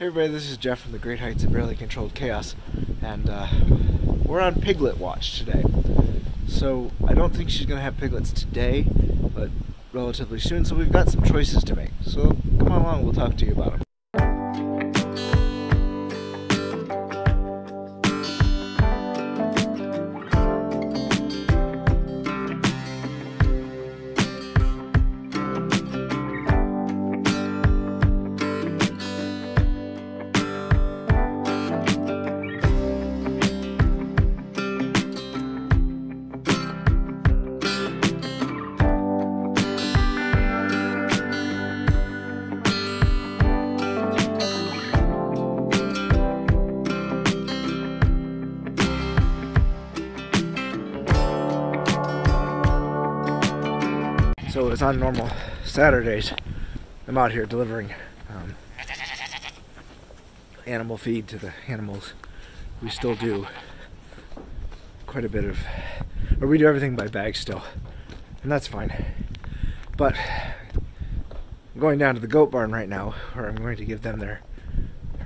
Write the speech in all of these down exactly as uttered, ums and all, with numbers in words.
Hey everybody, this is Jeff from the Great Heights of Barely Controlled Chaos, and uh, we're on Piglet Watch today. So I don't think she's going to have piglets today, but relatively soon, so we've got some choices to make. So come on along, we'll talk to you about them. So it's on normal Saturdays. I'm out here delivering um, animal feed to the animals. We still do quite a bit of, or we do everything by bag still, and that's fine. But I'm going down to the goat barn right now, where I'm going to give them their,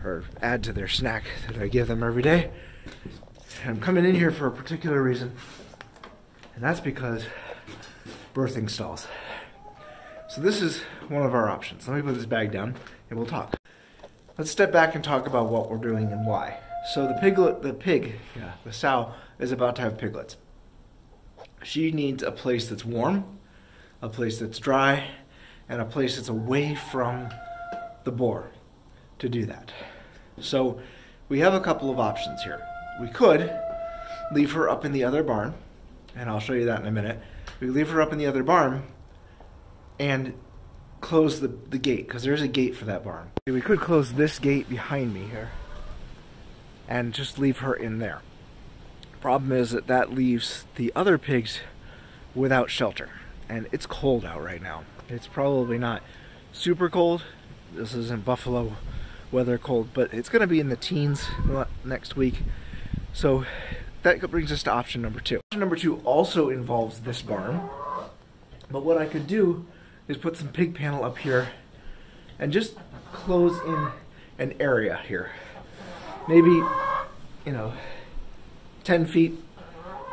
or add to their snack that I give them every day. And I'm coming in here for a particular reason, and that's because birthing stalls. So this is one of our options. Let me put this bag down and we'll talk. Let's step back and talk about what we're doing and why. So the piglet, the pig, yeah, the sow is about to have piglets. She needs a place that's warm, a place that's dry, and a place that's away from the boar to do that. So we have a couple of options here. We could leave her up in the other barn, and I'll show you that in a minute. We leave her up in the other barn and close the, the gate, because there's a gate for that barn. We could close this gate behind me here and just leave her in there. Problem is that that leaves the other pigs without shelter, and it's cold out right now. It's probably not super cold. This isn't Buffalo weather cold, but it's going to be in the teens next week. So that brings us to option number two. Option number two also involves this barn, but what I could do is put some pig panel up here and just close in an area here. Maybe, you know, ten feet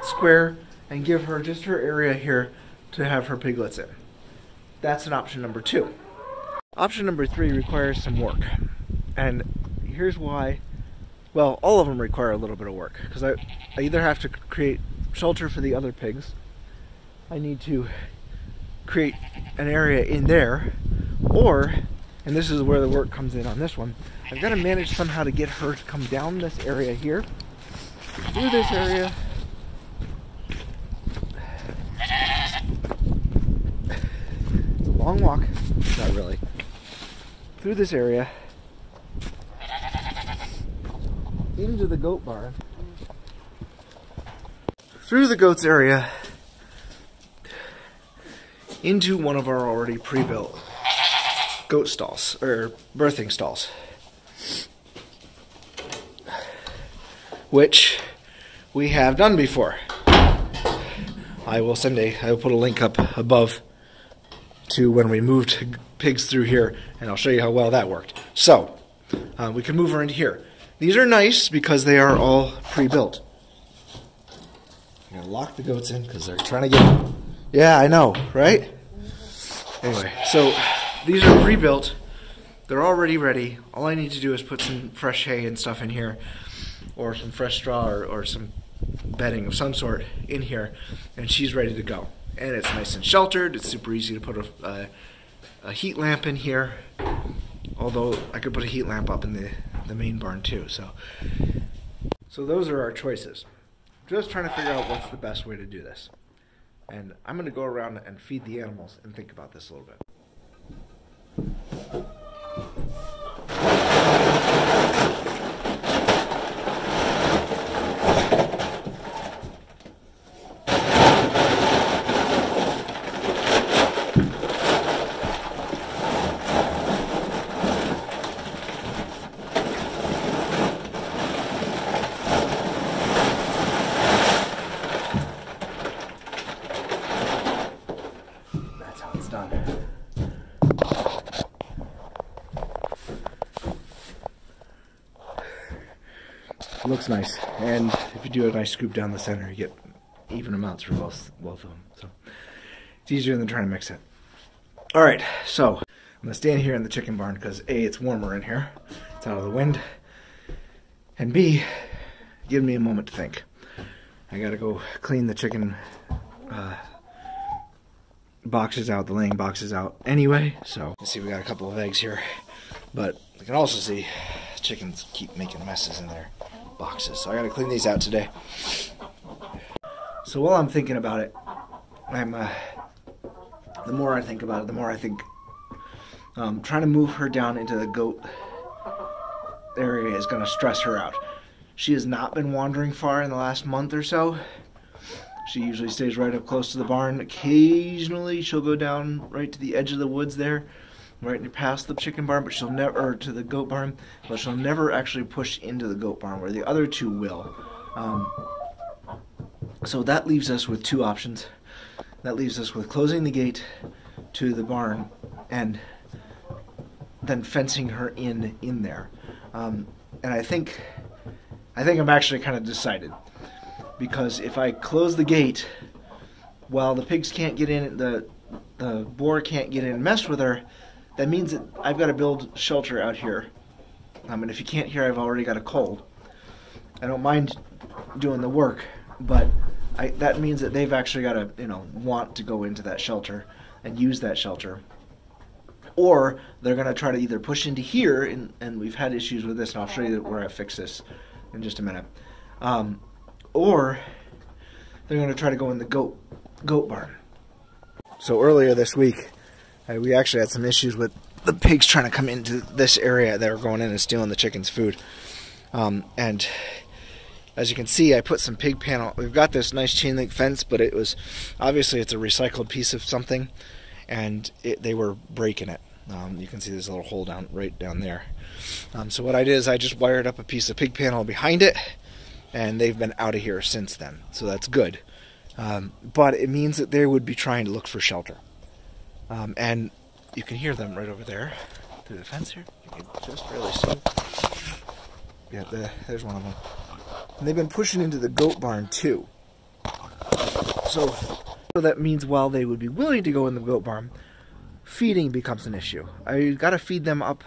square, and give her just her area here to have her piglets in. That's an option number two. Option number three requires some work, and here's why. Well, all of them require a little bit of work, because I, I either have to create shelter for the other pigs, I need to create an area in there, or, and this is where the work comes in on this one, I've got to manage somehow to get her to come down this area here, through this area, it's a long walk, not really, through this area, into the goat barn, through the goats area, into one of our already pre-built goat stalls, or birthing stalls, which we have done before. I will someday, I will put a link up above to when we moved pigs through here, and I'll show you how well that worked. So, uh, we can move her into here. These are nice because they are all pre-built. I'm gonna lock the goats in because they're trying to get. Yeah, I know, right? Anyway, so these are pre-built. They're already ready. All I need to do is put some fresh hay and stuff in here, or some fresh straw, or, or some bedding of some sort in here, and she's ready to go. And it's nice and sheltered. It's super easy to put a, a, a heat lamp in here. Although I could put a heat lamp up in the, the main barn too, so. So those are our choices. Just trying to figure out what's the best way to do this. And I'm gonna go around and feed the animals and think about this a little bit. Done. It looks nice, and if you do a nice scoop down the center, you get even amounts for both, both of them. So it's easier than trying to mix it. All right, so I'm gonna stand here in the chicken barn because A, it's warmer in here, it's out of the wind, and B, give me a moment to think. I gotta go clean the chicken uh, boxes out, the laying boxes out anyway. So let's see, we got a couple of eggs here, but you can also see chickens keep making messes in their boxes. So I gotta clean these out today. So while I'm thinking about it, I'm uh, the more I think about it, the more I think um, trying to move her down into the goat area is gonna stress her out. She has not been wandering far in the last month or so. She usually stays right up close to the barn. Occasionally she'll go down right to the edge of the woods there, right past the chicken barn, but she'll never, or to the goat barn, but she'll never actually push into the goat barn where the other two will. Um, so that leaves us with two options. That leaves us with closing the gate to the barn and then fencing her in in there. Um, and I think, I think I'm actually kind of decided, because if I close the gate, while the pigs can't get in, the the boar can't get in and mess with her, that means that I've got to build shelter out here. Um, and if you can't hear, I've already got a cold. I don't mind doing the work, but I, that means that they've actually got to, you know, want to go into that shelter and use that shelter. Or they're going to try to either push into here, and, and we've had issues with this, and I'll show you where I fix this in just a minute. Um, or they're going to try to go in the goat, goat barn. So earlier this week, I, we actually had some issues with the pigs trying to come into this area. They were going in and stealing the chickens' food. Um, and as you can see, I put some pig panel. We've got this nice chain link fence, but it was obviously it's a recycled piece of something, and it, they were breaking it. Um, you can see there's a little hole down right down there. Um, so what I did is I just wired up a piece of pig panel behind it, and they've been out of here since then. So that's good, um, but it means that they would be trying to look for shelter, um, and you can hear them right over there through the fence here. You can just really see. Yeah, there, there's one of them. And they've been pushing into the goat barn too. So, so that means while they would be willing to go in the goat barn, feeding becomes an issue. I gotta feed them up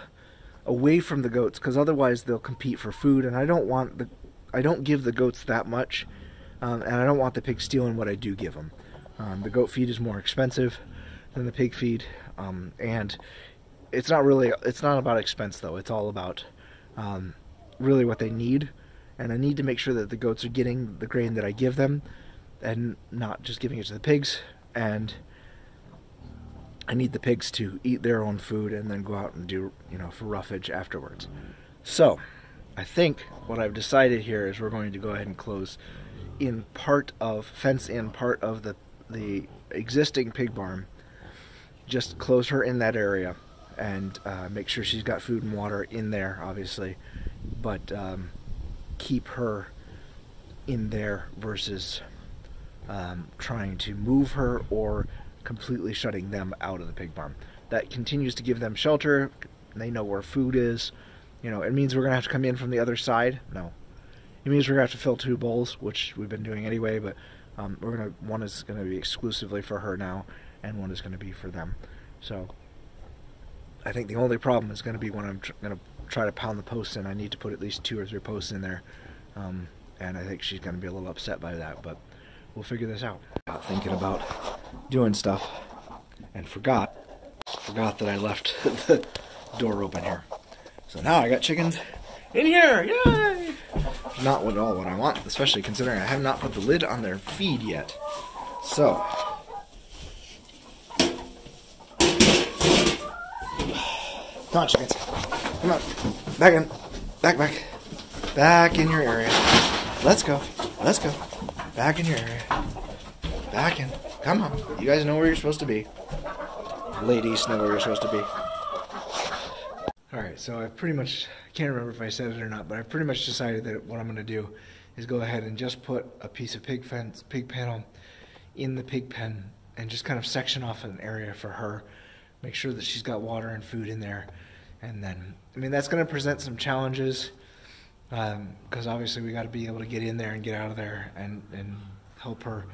away from the goats, because otherwise they'll compete for food, and I don't want the, I don't give the goats that much, um, and I don't want the pig stealing what I do give them. Um, the goat feed is more expensive than the pig feed, um, and it's not really, it's not about expense though. It's all about um, really what they need. And I need to make sure that the goats are getting the grain that I give them and not just giving it to the pigs. And I need the pigs to eat their own food and then go out and do, you know, for roughage afterwards. So I think what I've decided here is we're going to go ahead and close in part of, fence in part of the, the existing pig barn. Just close her in that area and uh, make sure she's got food and water in there, obviously. But, um... keep her in there versus um, trying to move her or completely shutting them out of the pig barn. That continues to give them shelter. They know where food is. You know, it means we're gonna have to come in from the other side. No, it means we're gonna have to fill two bowls, which we've been doing anyway. But um, we're gonna, one is gonna be exclusively for her now, and one is gonna be for them. So I think the only problem is gonna be when I'm tr gonna try to pound the posts in. I need to put at least two or three posts in there, um, and I think she's going to be a little upset by that, but we'll figure this out. About thinking about doing stuff, and forgot forgot that I left the door open here. So now I got chickens in here. Yay! Not at all what I want, especially considering I have not put the lid on their feed yet. So come on, chickens. Come on. Back in. Back, back. Back in your area. Let's go. Let's go. Back in your area. Back in. Come on. You guys know where you're supposed to be. Ladies know where you're supposed to be. Alright, so I pretty much, I can't remember if I said it or not, but I pretty much decided that what I'm going to do is go ahead and just put a piece of pig fence, pig panel in the pig pen and just kind of section off an area for her. Make sure that she's got water and food in there. And then, I mean, that's going to present some challenges because um, obviously we got to be able to get in there and get out of there and, and help her.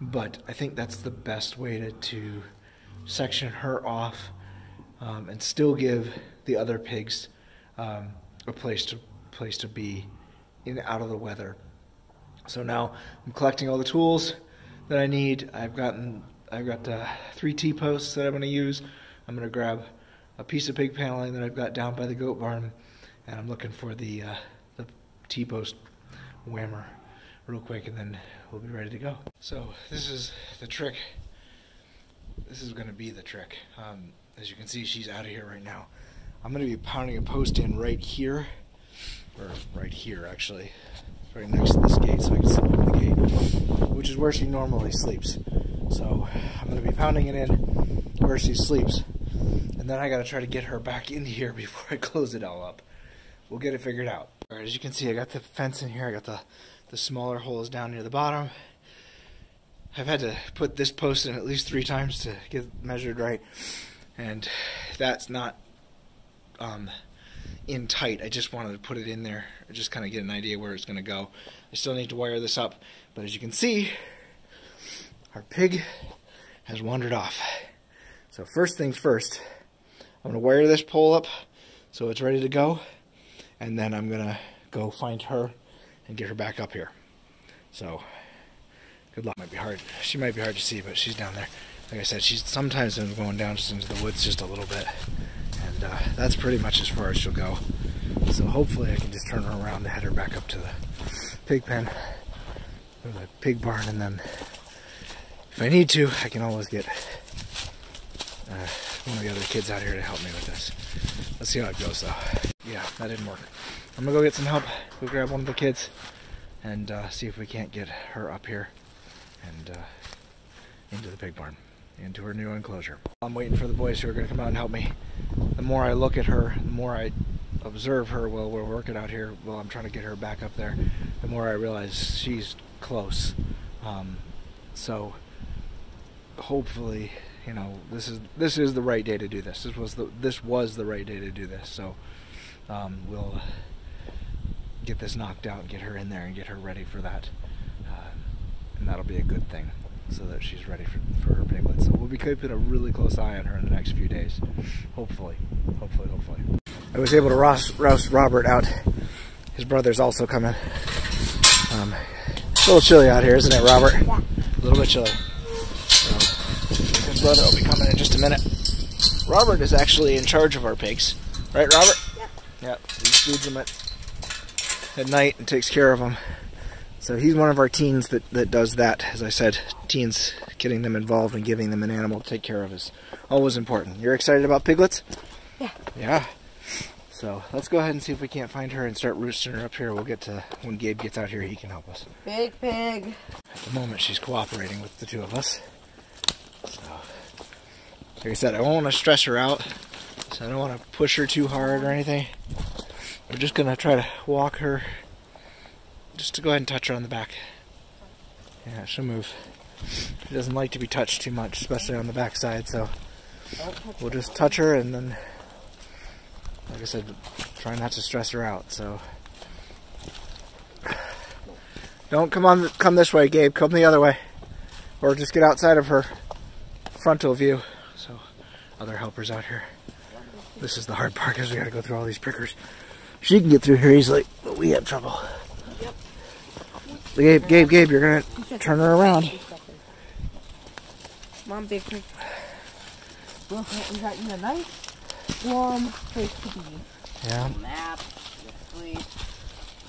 But I think that's the best way to, to section her off um, and still give the other pigs um, a place to place to be in out of the weather. So now I'm collecting all the tools that I need. I've gotten I've got uh, three T-posts that I'm going to use. I'm going to grab a piece of pig paneling that I've got down by the goat barn, and I'm looking for the uh, the T-post whammer real quick, and then we'll be ready to go. So this is the trick. This is going to be the trick. Um, as you can see, she's out of here right now. I'm going to be pounding a post in right here, or right here actually, right next to this gate, so I can sleep in the gate, which is where she normally sleeps. So I'm going to be pounding it in where she sleeps, and then I got to try to get her back in here before I close it all up. We'll get it figured out. All right, as you can see, I got the fence in here. I got the the smaller holes down near the bottom. I've had to put this post in at least three times to get it measured right, and that's not um, in tight. I just wanted to put it in there, just kind of get an idea where it's going to go. I still need to wire this up, but as you can see, our pig has wandered off. So first things first, I'm going to wire this pole up so it's ready to go, and then I'm going to go find her and get her back up here. So good luck. Might be hard. She might be hard to see, but she's down there. Like I said, she's sometimes been going down just into the woods just a little bit, and uh, that's pretty much as far as she'll go. So hopefully I can just turn her around and head her back up to the pig pen or the pig barn, and then if I need to, I can always get uh, one of the other kids out here to help me with this. Let's see how it goes though. Yeah, that didn't work. I'm gonna go get some help. Go grab one of the kids and uh, see if we can't get her up here and uh, into the pig barn, into her new enclosure. I'm waiting for the boys who are gonna come out and help me. The more I look at her, the more I observe her while we're working out here, while I'm trying to get her back up there, the more I realize she's close. Um, so hopefully, you know, this is this is the right day to do this. This was the this was the right day to do this. So um, we'll get this knocked out and get her in there and get her ready for that. And that'll be a good thing, so that she's ready for, for her piglets. So we'll be keeping a really close eye on her in the next few days, hopefully, hopefully, hopefully. I was able to rouse, rouse Robert out. His brother's also coming. Um, it's a little chilly out here, isn't it, Robert? Yeah. A little bit chilly. So his brother will be coming in just a minute. Robert is actually in charge of our pigs, right, Robert? Yep. Yep. He feeds them at at night and takes care of them. So he's one of our teens that, that does that. As I said, teens, getting them involved and giving them an animal to take care of is always important. You're excited about piglets? Yeah. Yeah. So let's go ahead and see if we can't find her and start roosting her up here. We'll get to, when Gabe gets out here, he can help us. Big pig. At the moment, she's cooperating with the two of us. So, like I said, I won't want to stress her out, so I don't want to push her too hard or anything. We're just going to try to walk her. Just to go ahead and touch her on the back. Yeah, she'll move. She doesn't like to be touched too much, especially on the back side, so we'll just touch her, and then, like I said, try not to stress her out, so. Don't come on, come this way, Gabe. Come the other way. Or just get outside of her frontal view. So, other helpers out here. This is the hard part, because we got to go through all these prickers. She can get through here easily, but we have trouble. Gabe, Gabe, Gabe, you're going to turn her around. Mom, big pig. Well, we got you a nice, warm place to be. Yeah. Nap, sleep.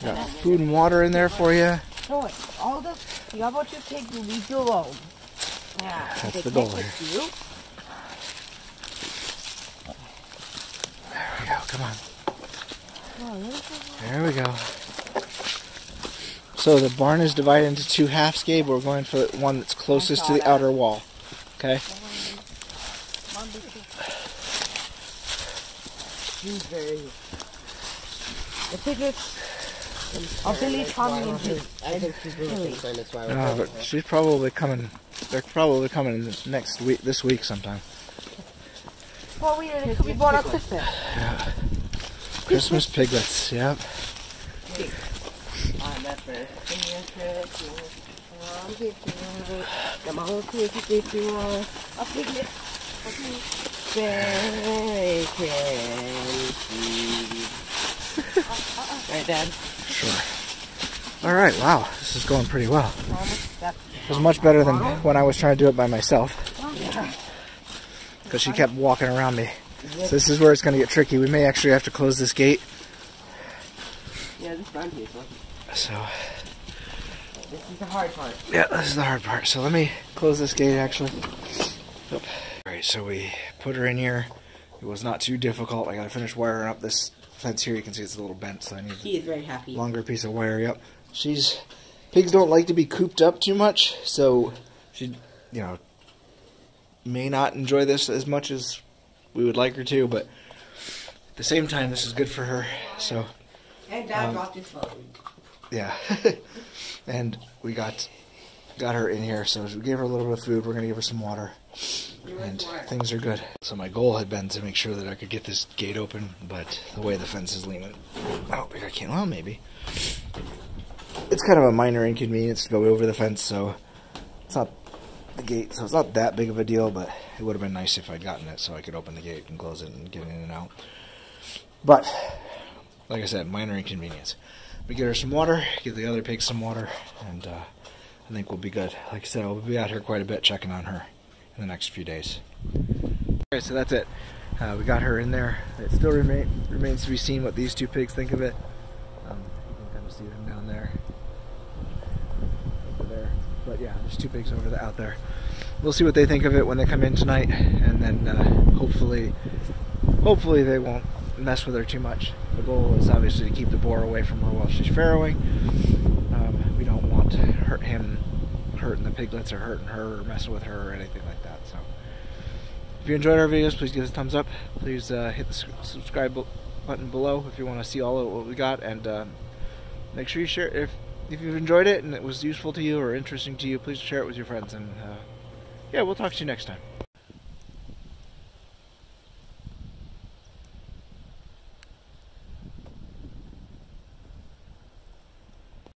Got food and water in there for you. So all the, you got what you take, you leave you alone. Yeah. That's the goal here. There we go, come on. There we go. So the barn is divided into two halves, Gabe. We're going for the one that's closest to the that. outer wall. Okay? The piglets are really coming in here. I think she's really concerned. That's why we're no, but she's probably coming. They're probably coming next week, this week sometime. Well, we, it could be bought up Christmas. Yeah. Christmas piglets, yep. Yeah. Right, Dad? Sure. All right, wow, this is going pretty well. It was much better than when I was trying to do it by myself. Because she kept walking around me. So this is where it's going to get tricky. We may actually have to close this gate. Yeah, this round here is lucky. So, this is the hard part. Yeah, this is the hard part. So let me close this gate, actually. All right, so we put her in here. It was not too difficult. I got to finish wiring up this fence here. You can see it's a little bent, so I need she is very happy. Longer piece of wire. Yep. She's pigs don't like to be cooped up too much, so she, you know, may not enjoy this as much as we would like her to. But at the same time, this is good for her. So. And Dad um, dropped his phone. Yeah, and we got got her in here, so we gave her a little bit of food. We're gonna give her some water, and things are good. So my goal had been to make sure that I could get this gate open, but the way the fence is leaning, I don't think I can. Well, maybe it's kind of a minor inconvenience to go over the fence, so it's not the gate, so it's not that big of a deal. But it would have been nice if I'd gotten it, so I could open the gate and close it and get in and out. But like I said, minor inconvenience. We get her some water, give the other pig some water, and uh, I think we'll be good. Like I said, we'll be out here quite a bit checking on her in the next few days. Alright, so that's it. Uh, we got her in there. It still remain, remains to be seen what these two pigs think of it. Um, you can kind of see them down there. Over there. But yeah, there's two pigs over the, out there. We'll see what they think of it when they come in tonight, and then uh, hopefully, hopefully they won't mess with her too much. The goal is obviously to keep the boar away from her while she's farrowing. Um, we don't want to hurt him hurting the piglets or hurting her or messing with her or anything like that. So if you enjoyed our videos, please give us a thumbs up. Please uh, hit the subscribe button below if you want to see all of what we got, and um, make sure you share if if you've enjoyed it and it was useful to you or interesting to you. Please share it with your friends, and uh, yeah, we'll talk to you next time.